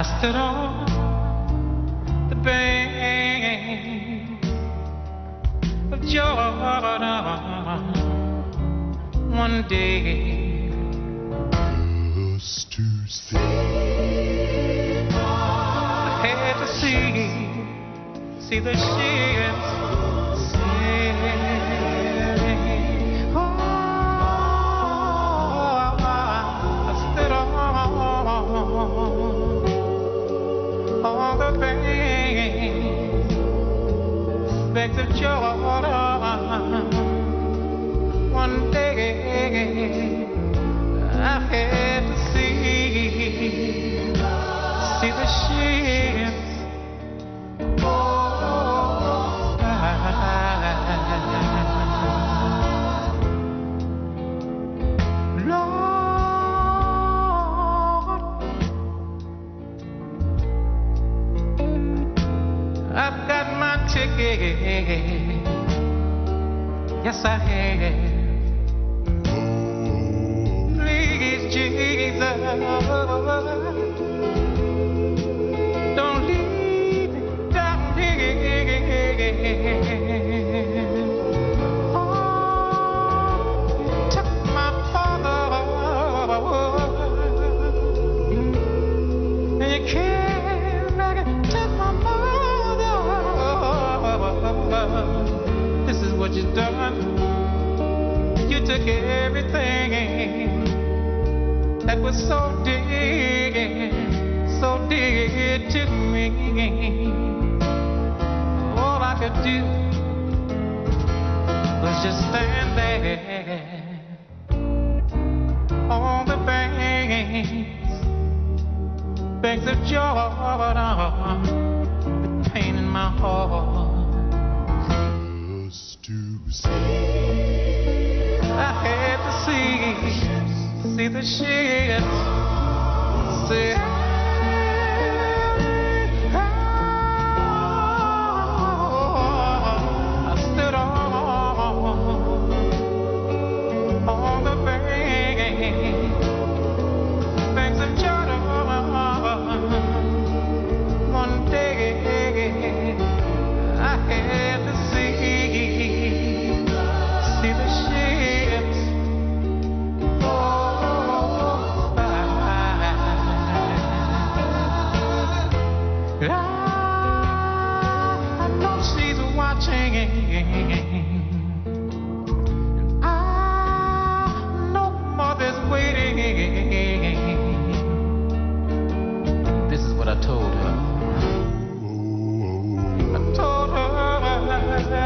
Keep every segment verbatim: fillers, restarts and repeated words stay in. I stood on the bank of Jordan one day just to see. I had to see, see the ships sailing. Oh, I stood on. On the bank, back to Jordan. One day I had to see, see the ships go by. Lord, I've got my ticket, yes I have. Please Jesus, don't leave me down here. Oh, took my father, and you can't. This is what you've done. You took everything that was so dear, so dear to me. All I could do was just stand there on the banks, banks of Jordan, the pain in my heart. I had to see, see the ships sailing. Oh, I stood on, on the bank, banks of Jordan. One day I had to see, see the ships go by. I know she's watching, and I know mother's waiting. This is what I told her. I told her that I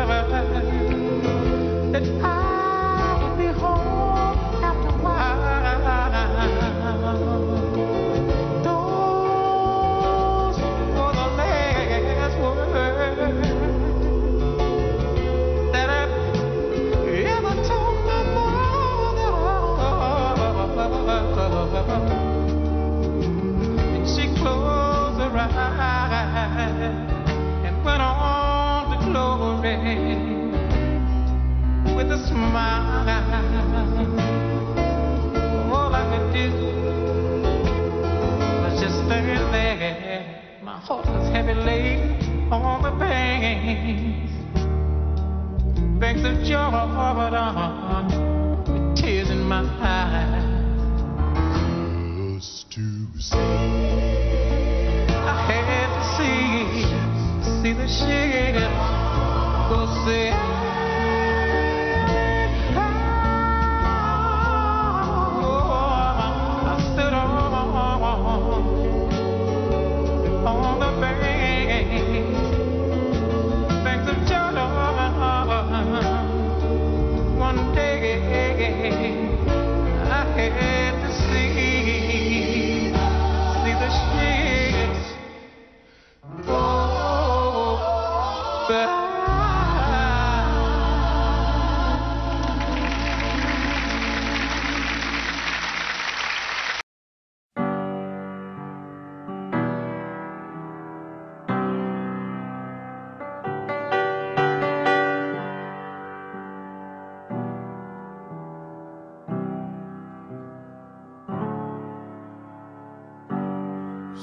and went on to glory with a smile. All I could do was just stand there. My heart was heavy laden on the banks, banks of Jordan, with tears in my eyes. Just to see. See the ship go sailing. Oh, I stood on, on the bank, banks of Jordan. One day I had to see, see the ship. Oh,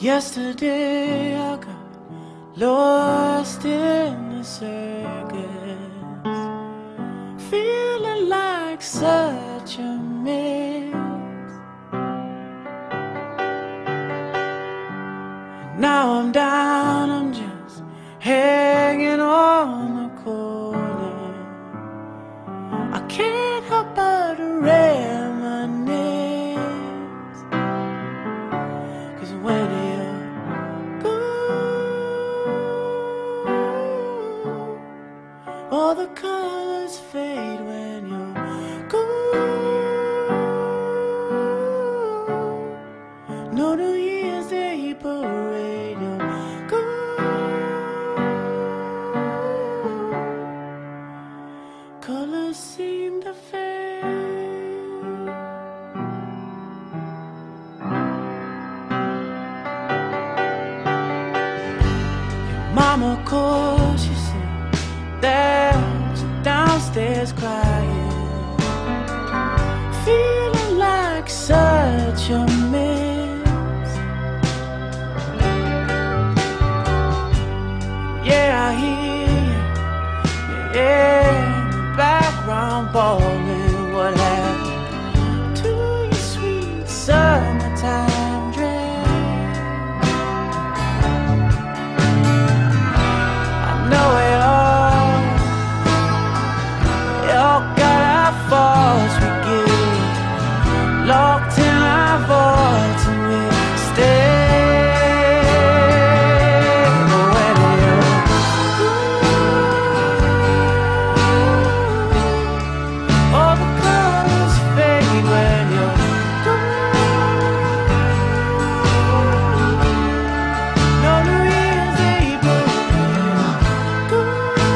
Yesterday I got lost in the circus, feeling like such a mess. Now I'm down, I'm just hanging on the corner. I can't help but reminisce, 'cause when it all the colors fade when you're gone. No New Year's Day parade, you're gone. Colors seem to fade. Your mama calls, she said that downstairs crying, feeling like such a mess. Yeah, I hear you in the background bawling. What happened to your sweet summertime dress? I know it. Locked in our vaults and we'll stay. When you're gone, all the colors fade when you're gone. No New Year's Eve when you're gone.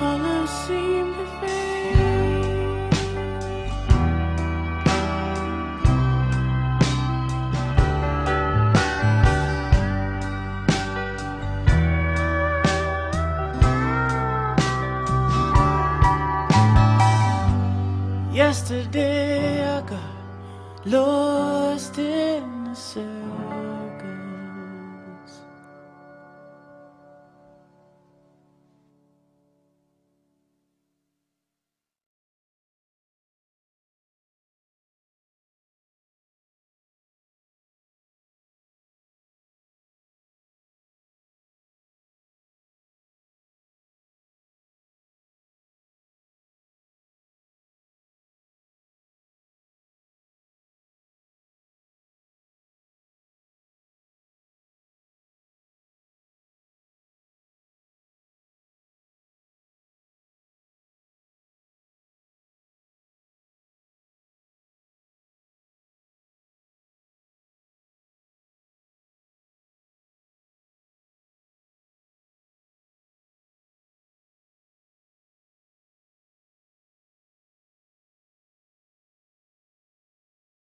Colors seem to fade. Yesterday I got lost in the sun.